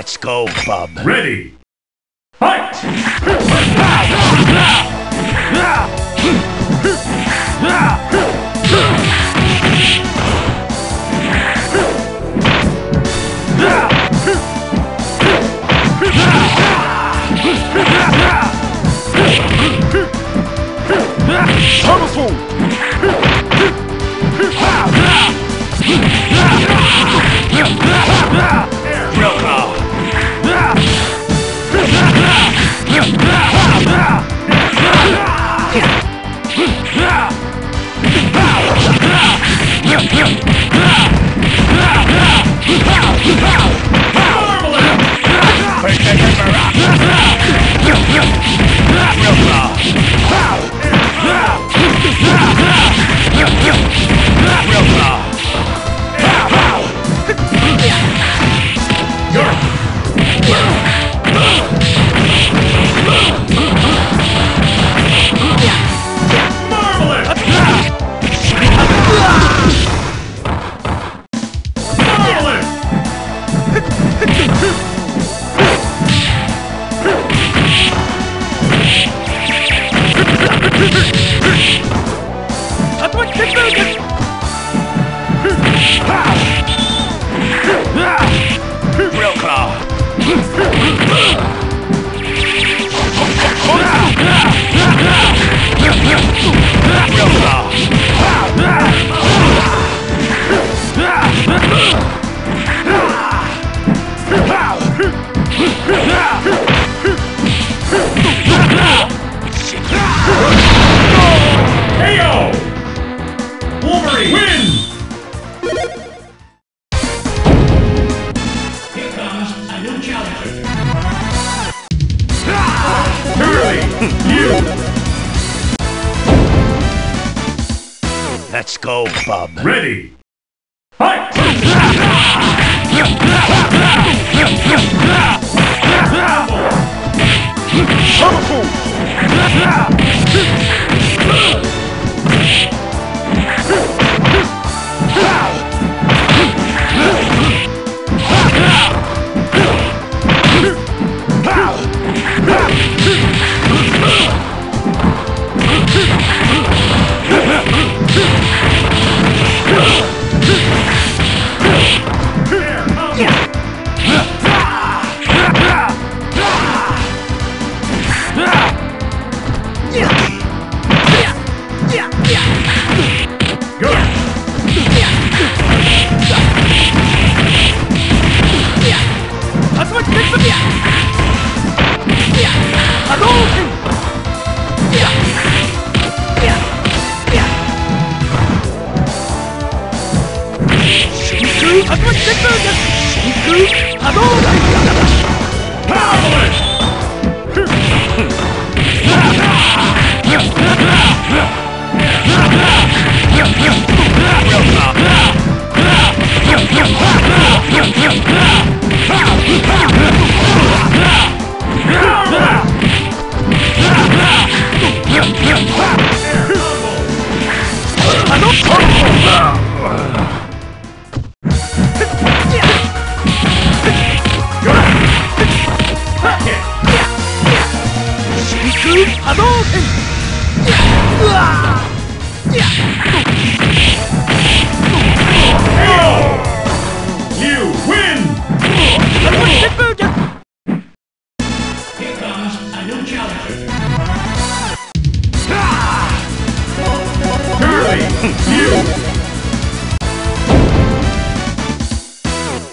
Let's go, bub. Ready. Fight! Let's go, bub. Ready. Fight!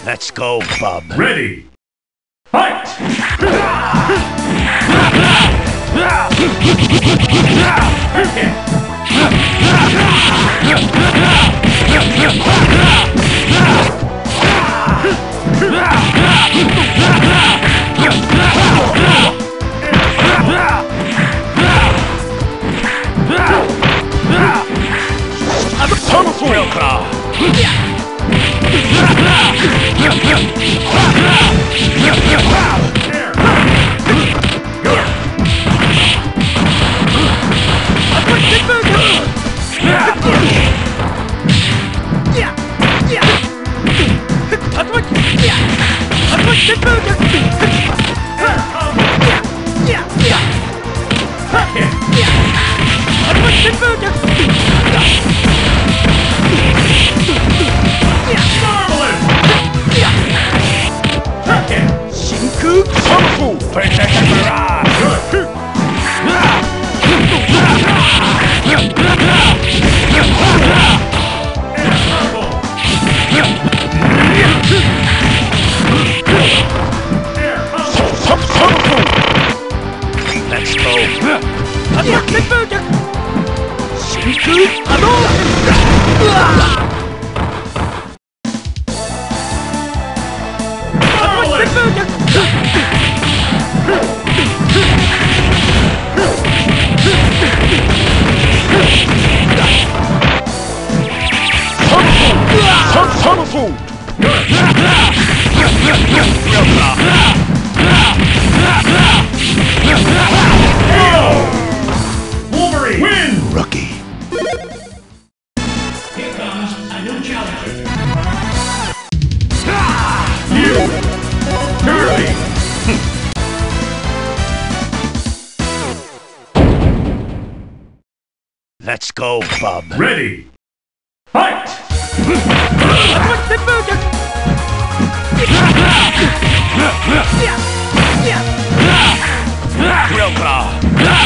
Let's go, bub. Ready. Fight! I'm a powerful real claw. Get 真空波動 Let's go, Bob. Ready. Fight! Let's go, Bob. Ready.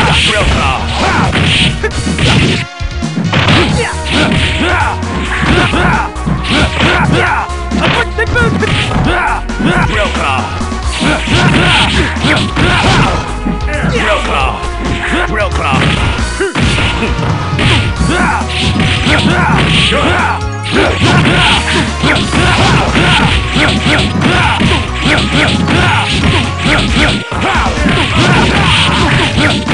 Fight! Let's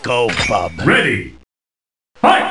go, Bob. Ready. Fight!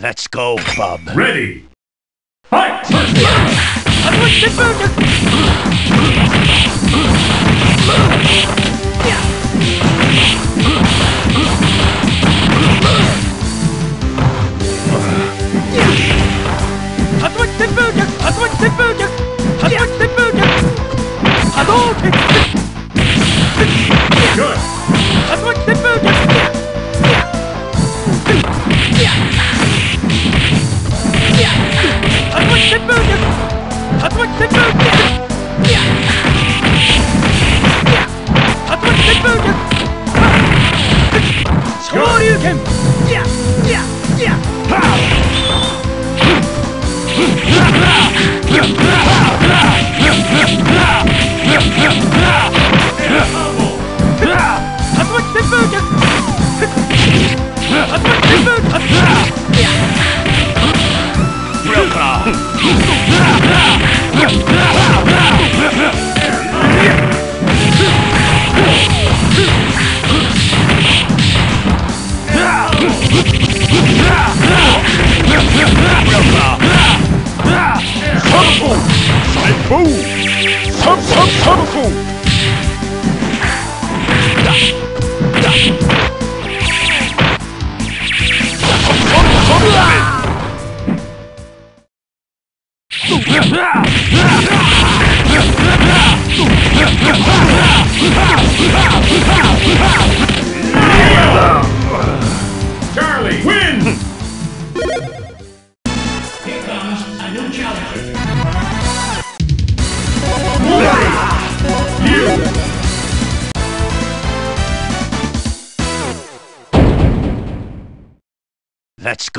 Let's go, bub. Ready. Fight. Let's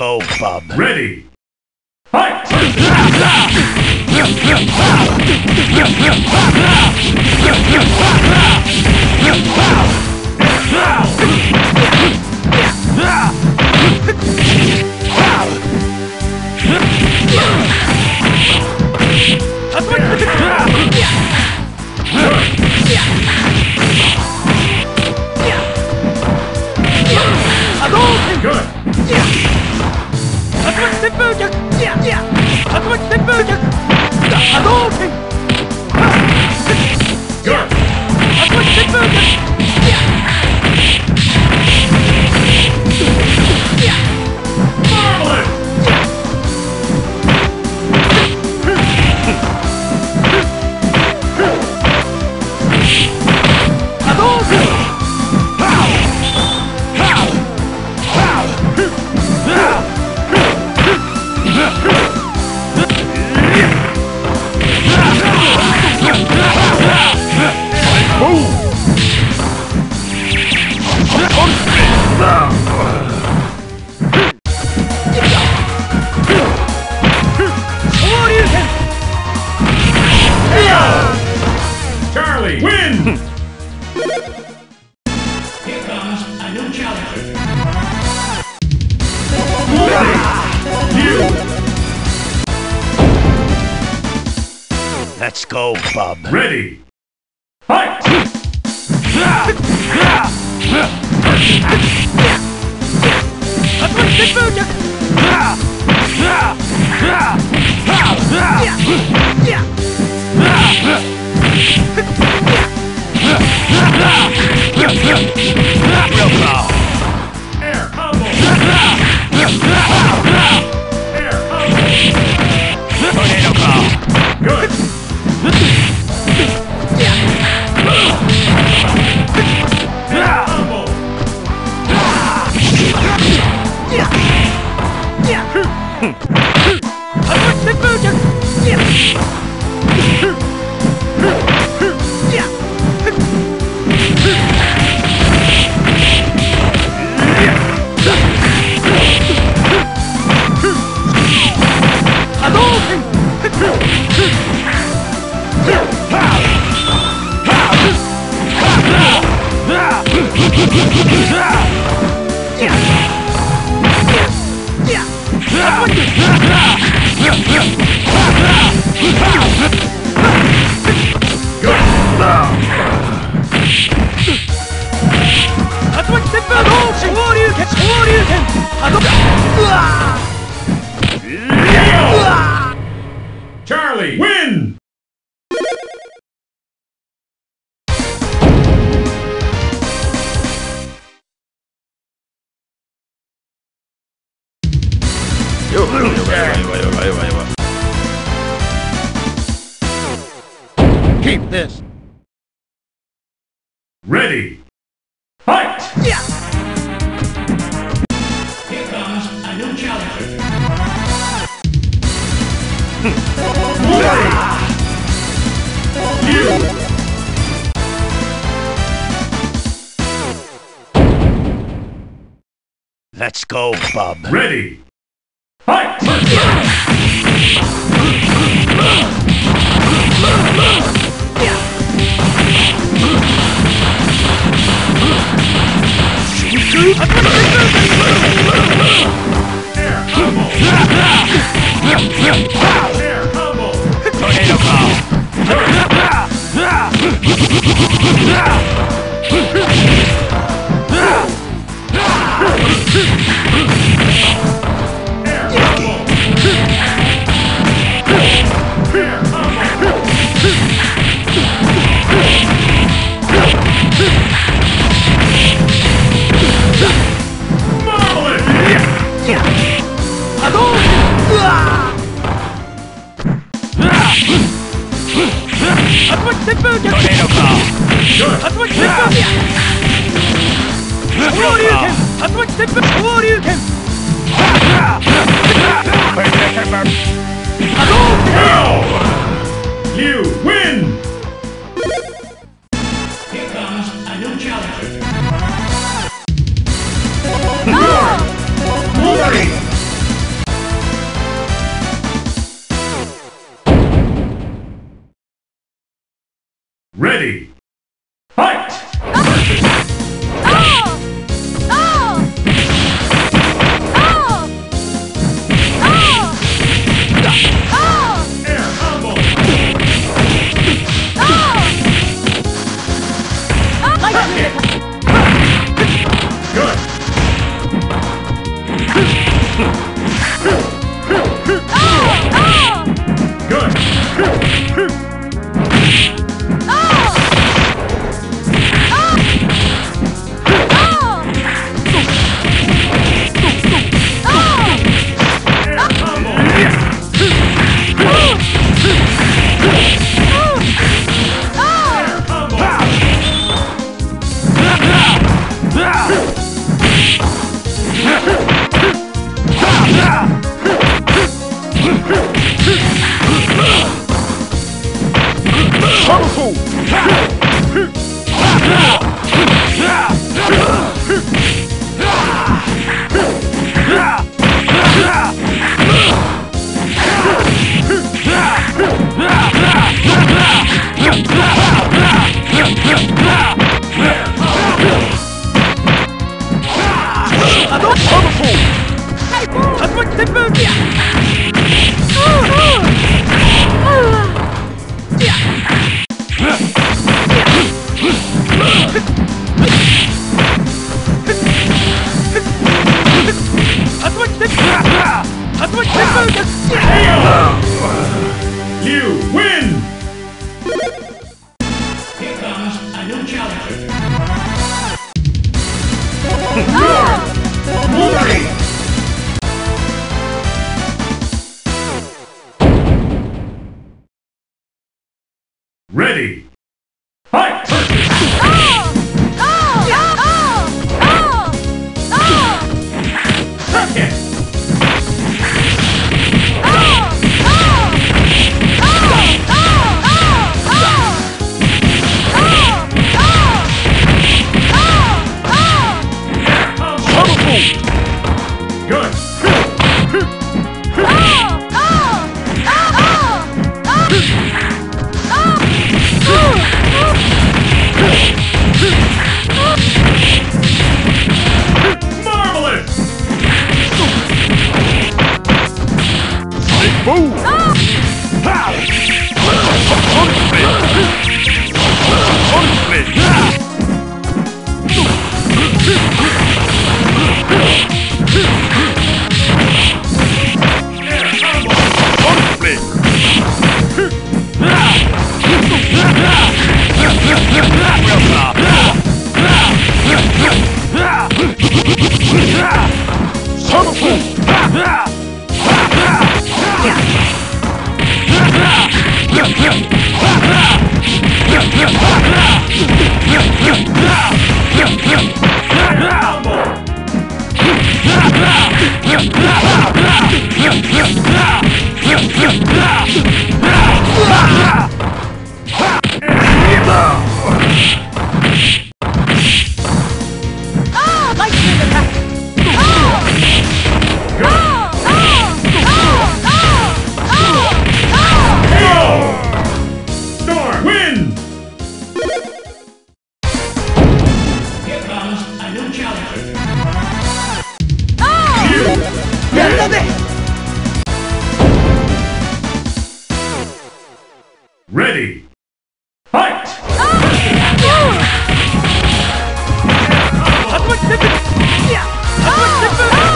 go, bub. Ready. Fight. Let's go, bub. Ready. Fight! Air combo. Tornado call. Good. Charlie, win! Keep this. Ready. Fight! Yeah. Here comes a new challenger. Let's go, bub. Ready. Fight! Tornado call. Tornado call. You win. Here comes a new challenger. Glory. Ready. Fight! Oh! Oh! Oh! Oh! Oh! Air combo. Oh! Good. Oh! Oh! Good. Wonderful! You win! Here comes a new challenger. Mori! Ready! Fight! Ready,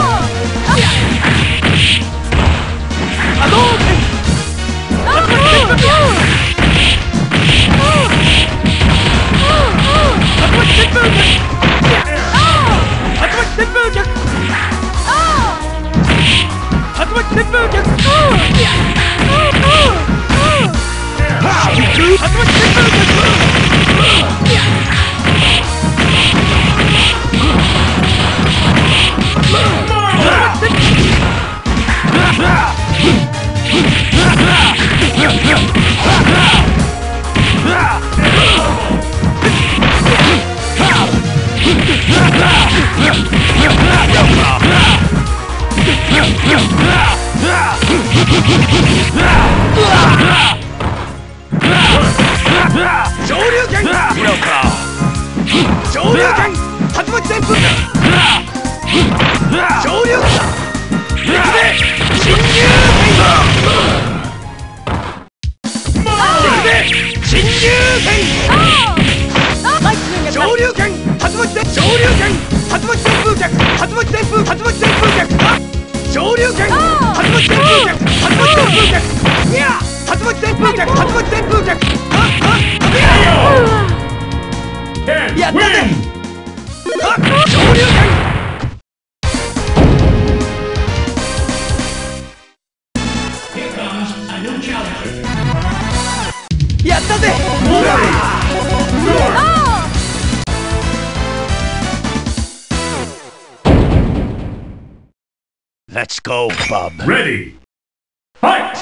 fight! Let's go, bub. Ready. Fight.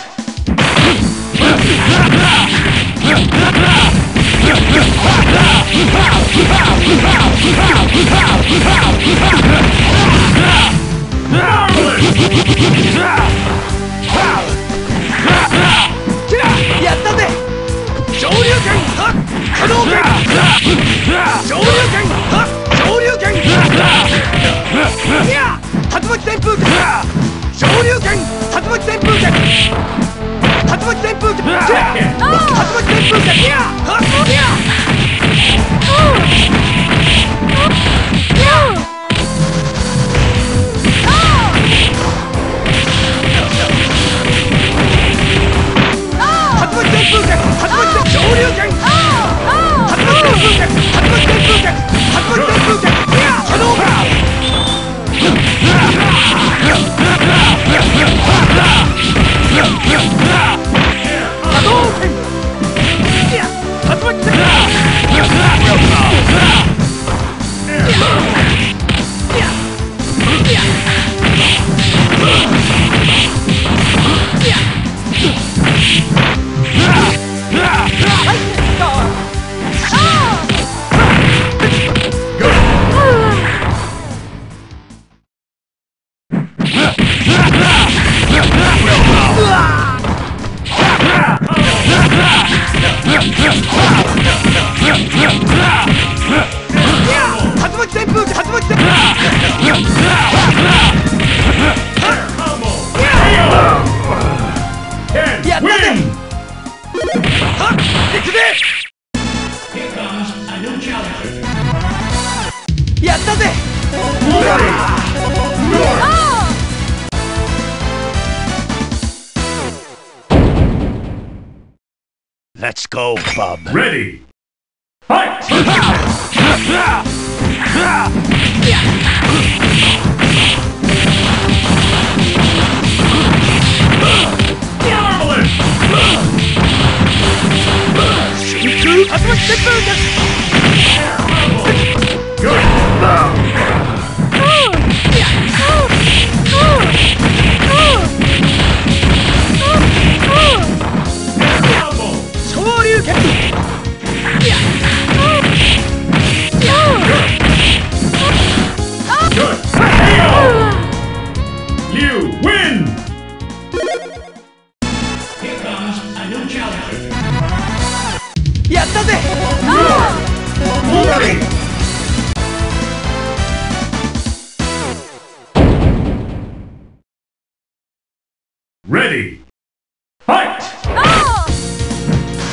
Let's go, bub. Ready. Fight! Ready, fight! Oh!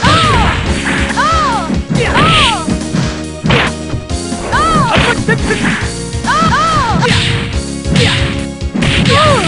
Oh! Oh! Yeah! Oh! Oh! Oh! Yeah! Yeah! Oh!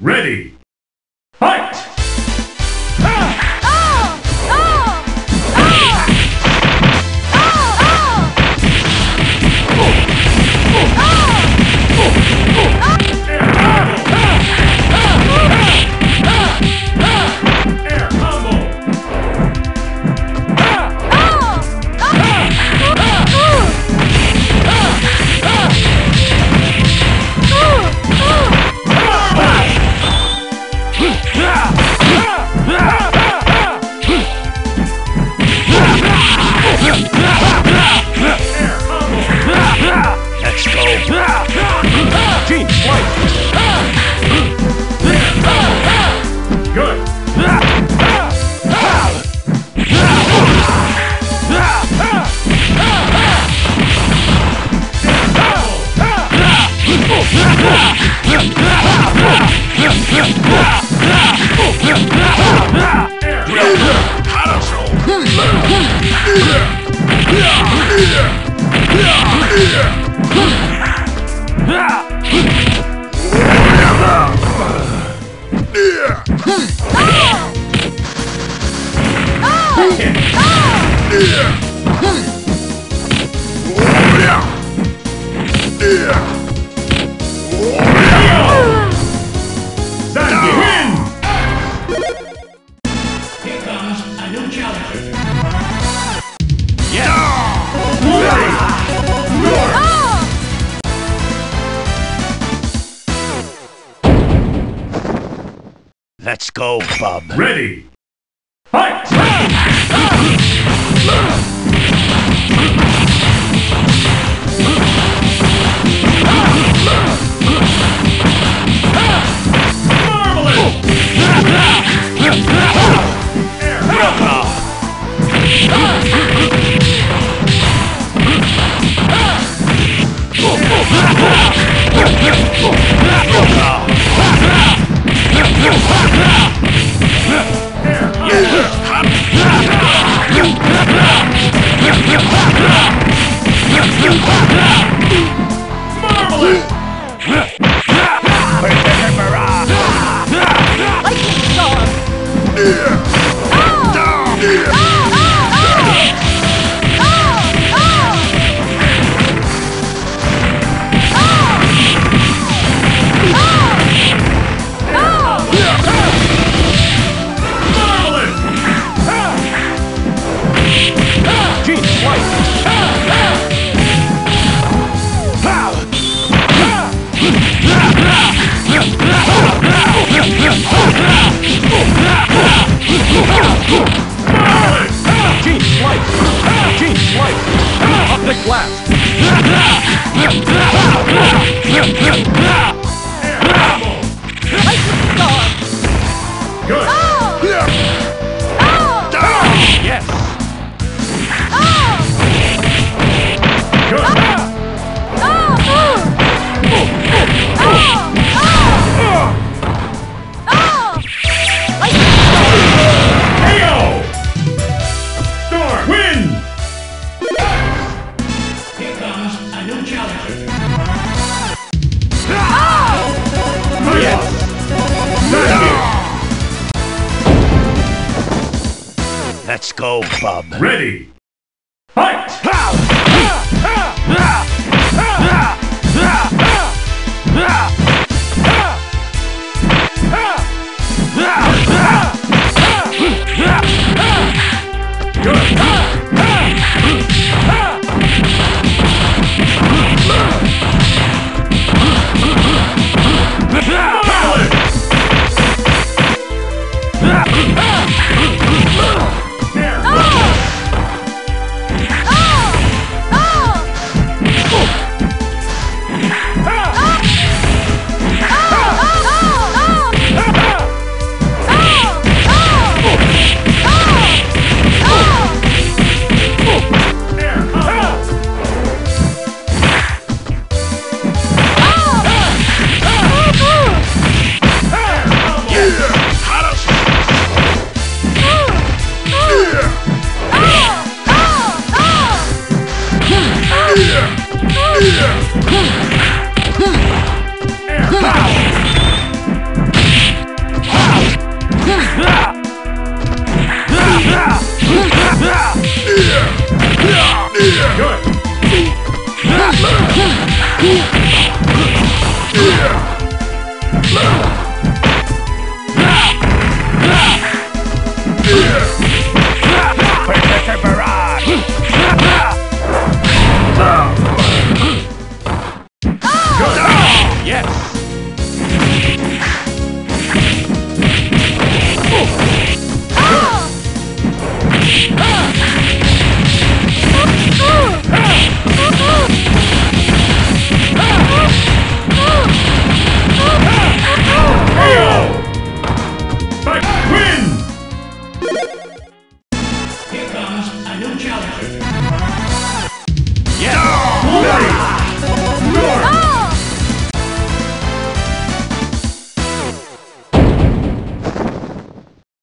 Ready, fight! Ah! Let's go, bub. Ready. Fight!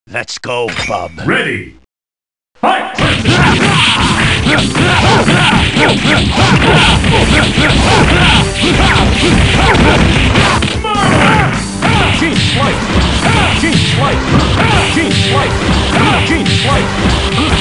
Let's go, bub. Ready. Fight! Let's go, bub. Ready. Fight!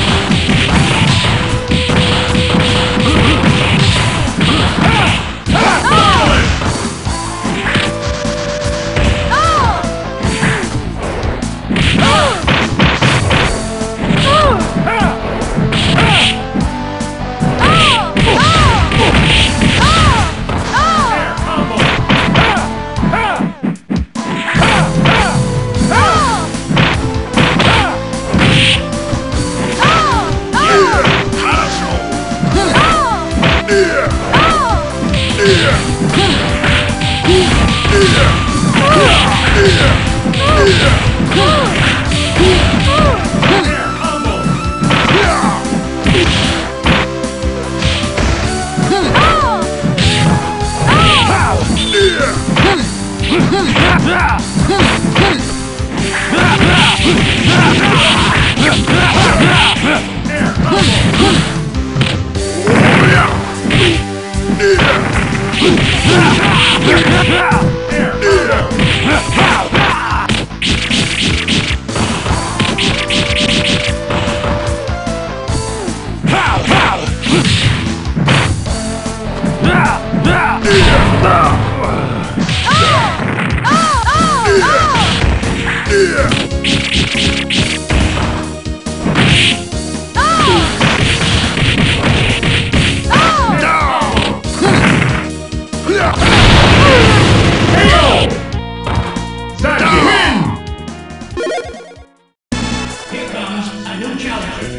A new challenger.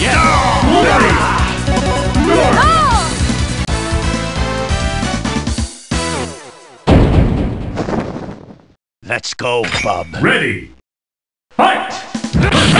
Yeah! Let's go, bub. Ready. Fight! Let's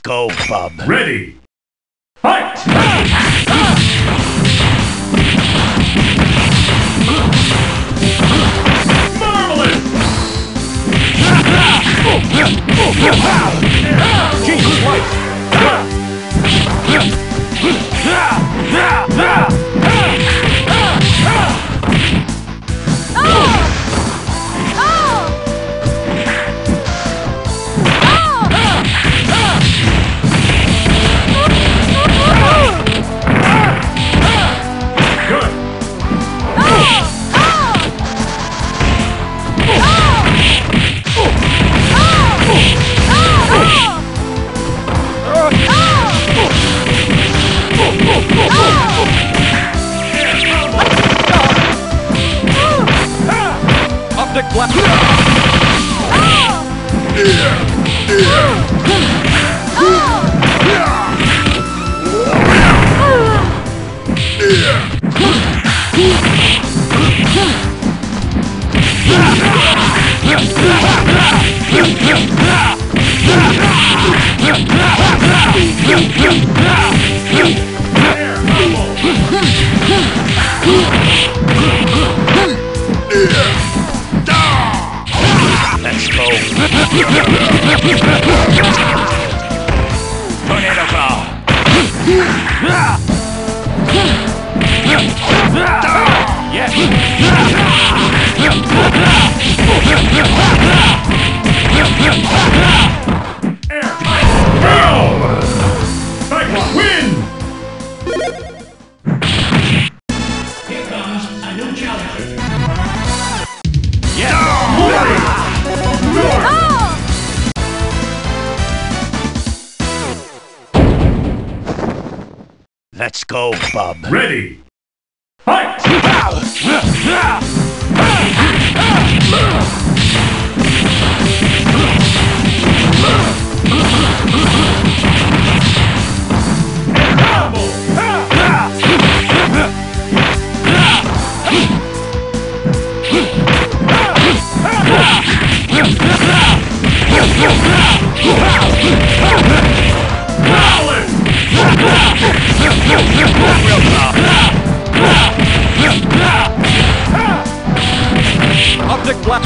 go, bub. Ready. Fight! Marvelous! Jesus Christ! Let's go, bub. Ready. Fight! Object black.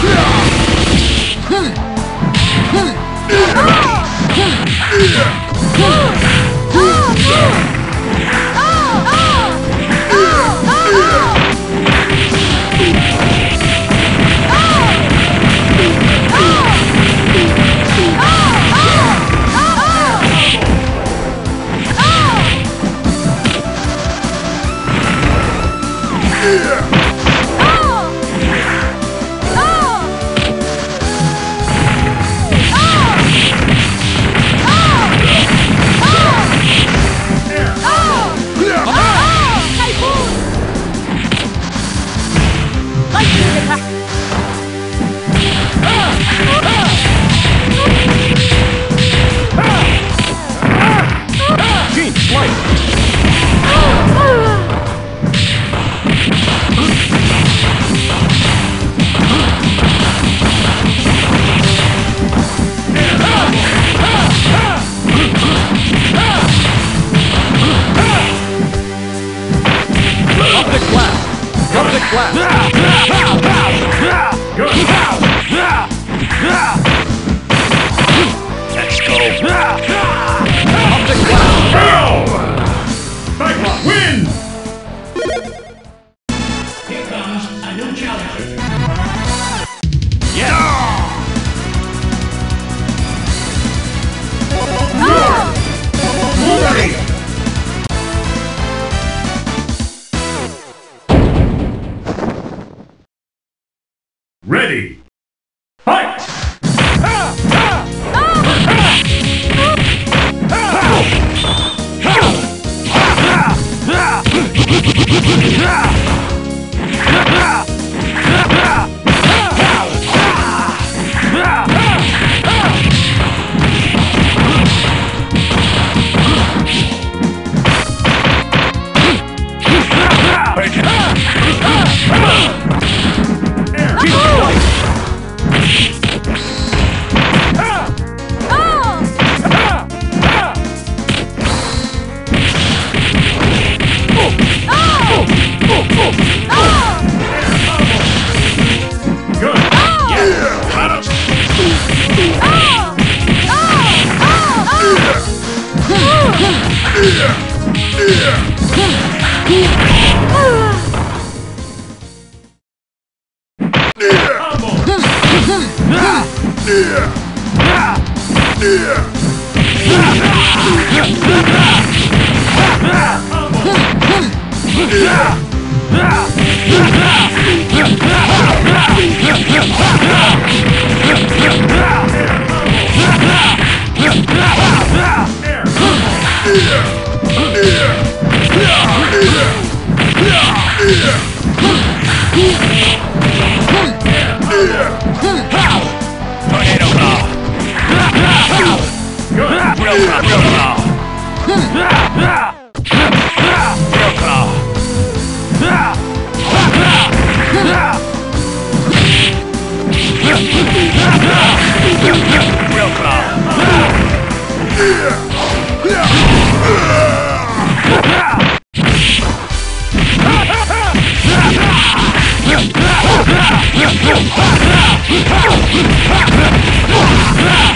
Let's go. Up the cloud. Cyclops wins. Here comes a new challenger. Yeah. Move it.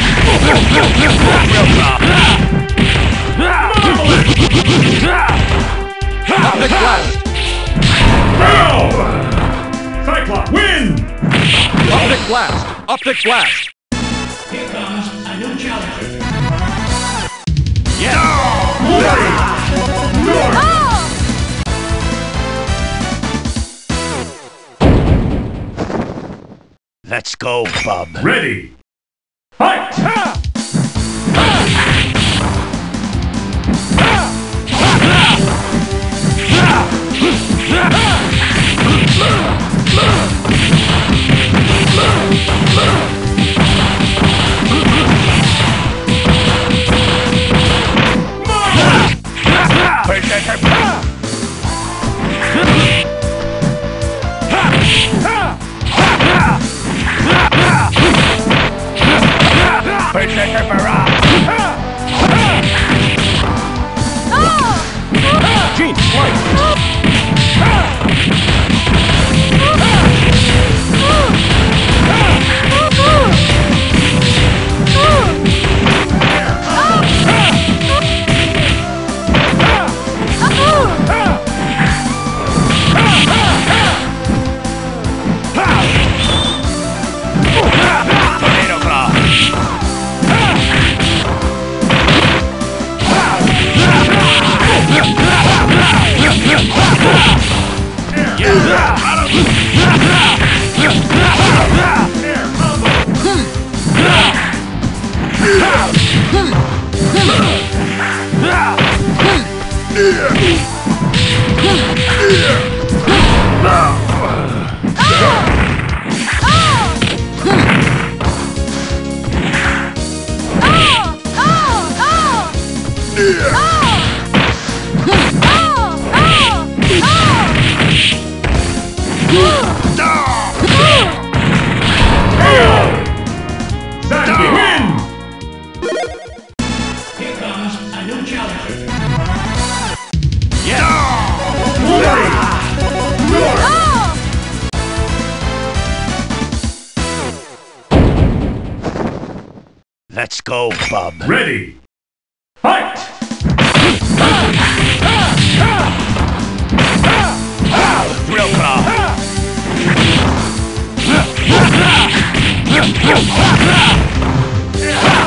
Ready! Fight! Optic blast! Here comes a new challenger. Yeah! No! No! Oh! Let's go, bub. Ready! Fight! Ha! Oh! Let's go, bub. Ready. Fight! Real calm. Let's go, bub. Ready. Fight! Let's go.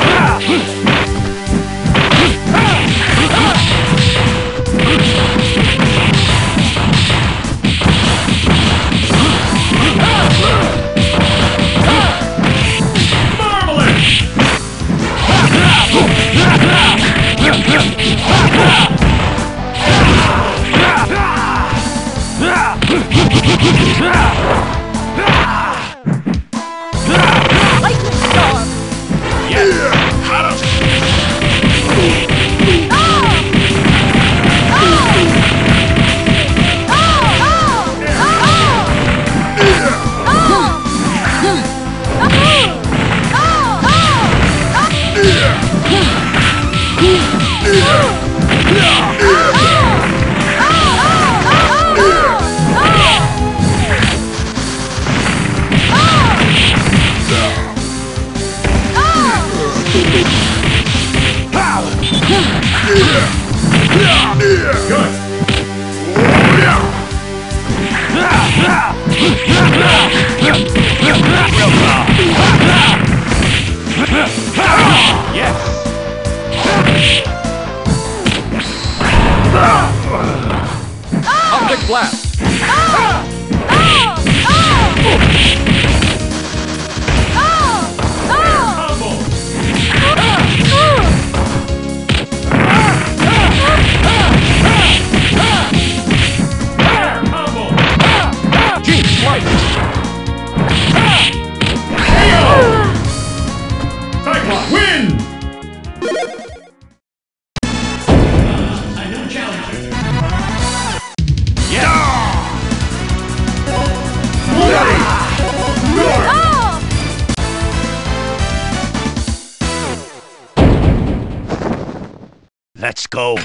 Let's go,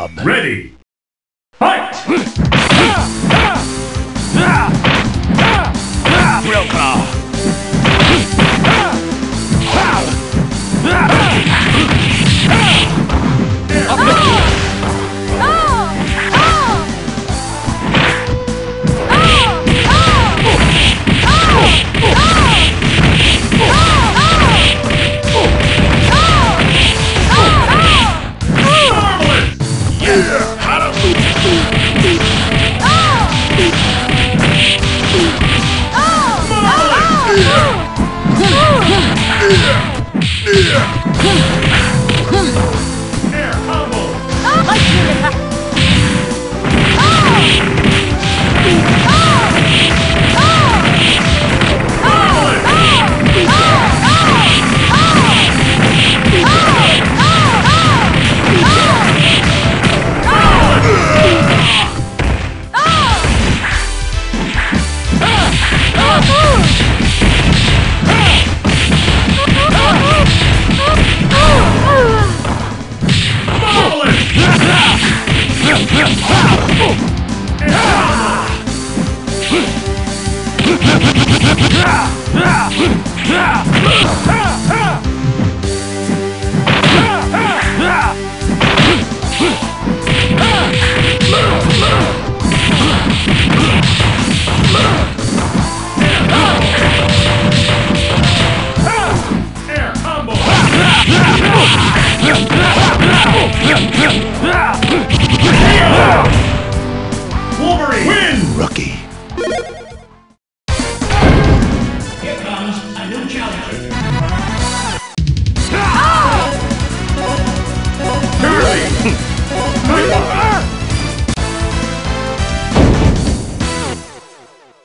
bub. Ready. Fight! Real claw.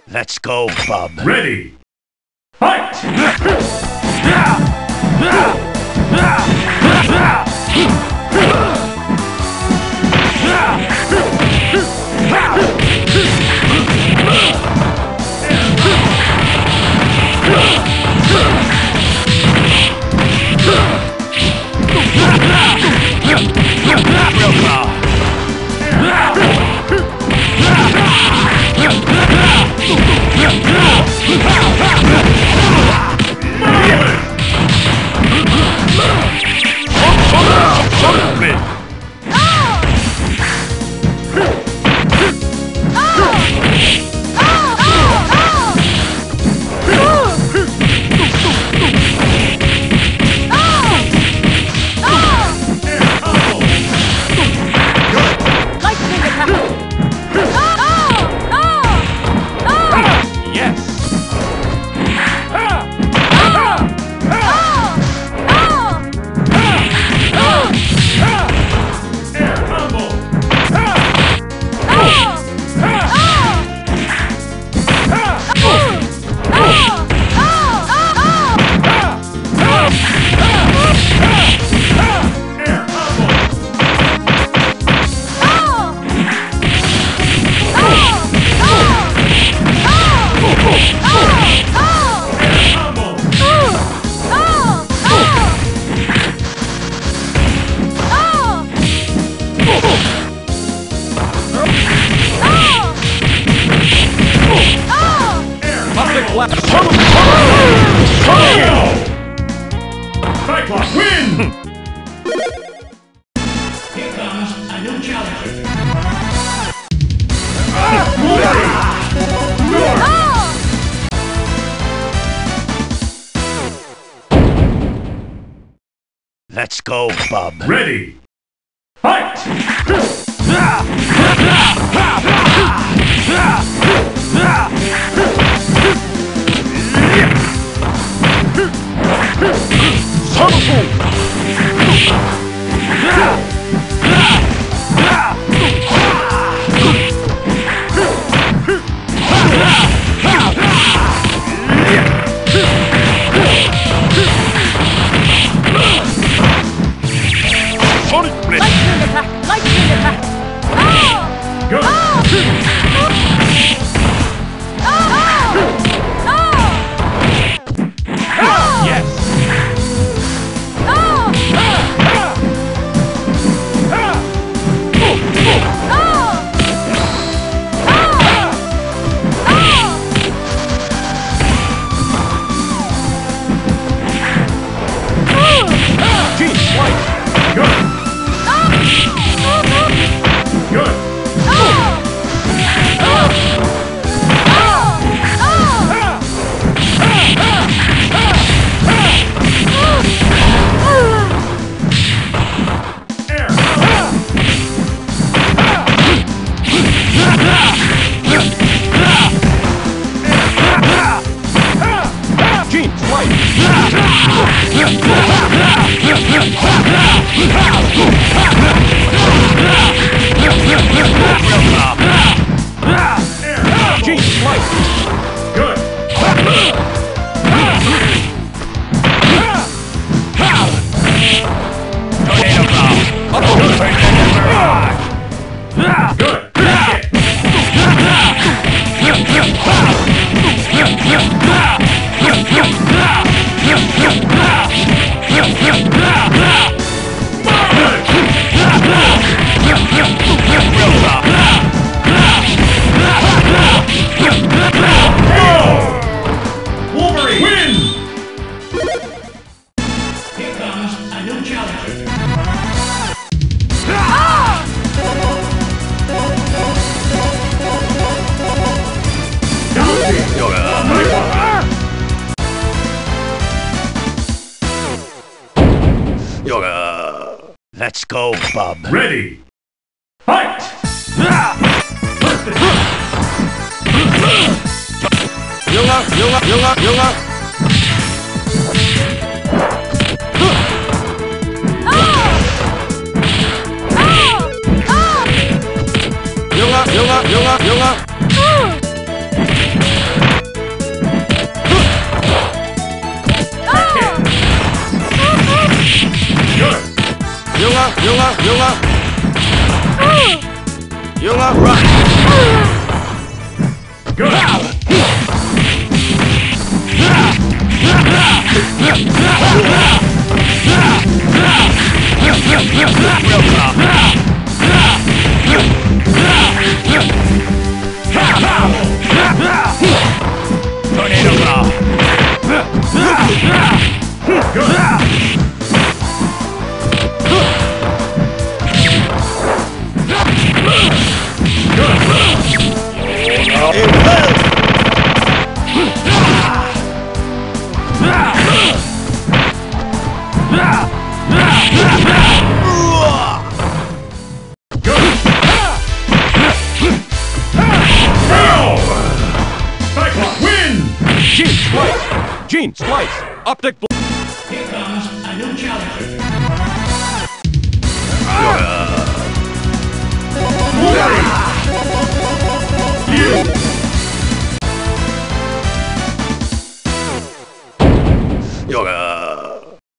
Let's go, Bob. Ready. Fight! Let's go, Bob. Ready. Fight! Lightning attack! Lightning attack! Ah! Let's go, bub. Ready. Fight! 용아. 용아. 용아, rock. Go. Gene Splice! Optic Blue! Here comes a new challenger!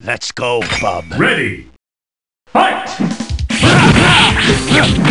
Let's go, bub! Ready! Fight! Tornado Claw. Let's go,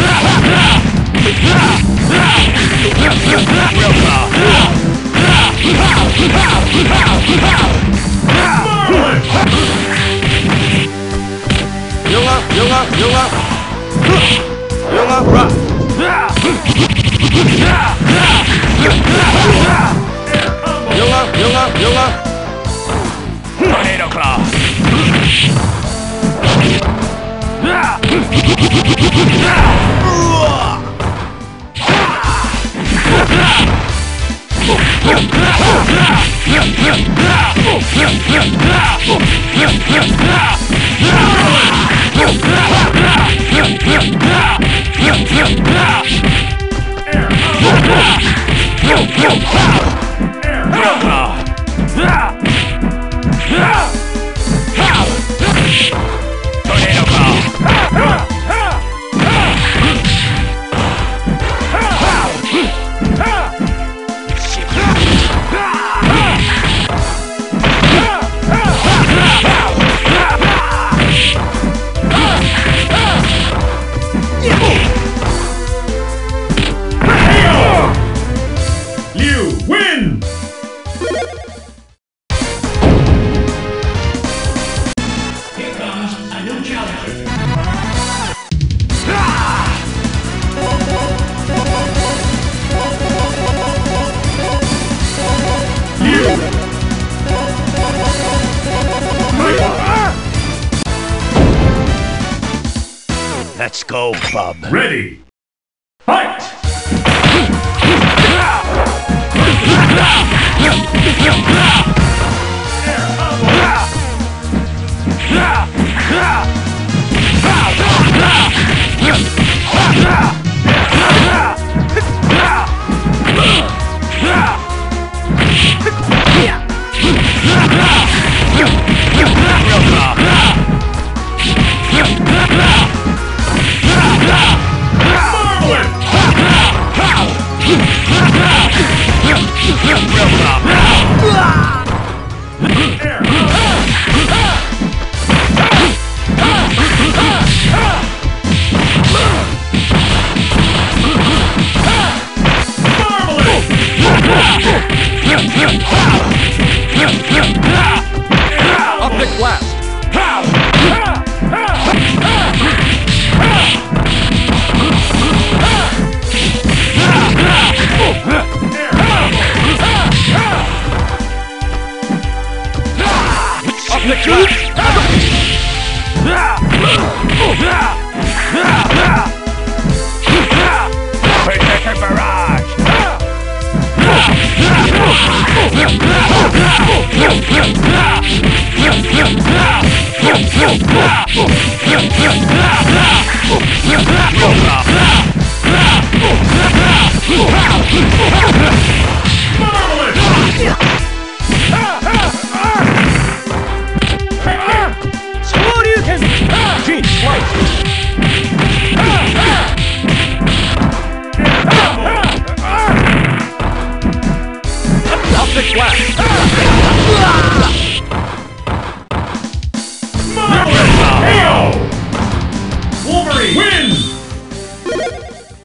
bub. Ready. Fight! Barrage! flash.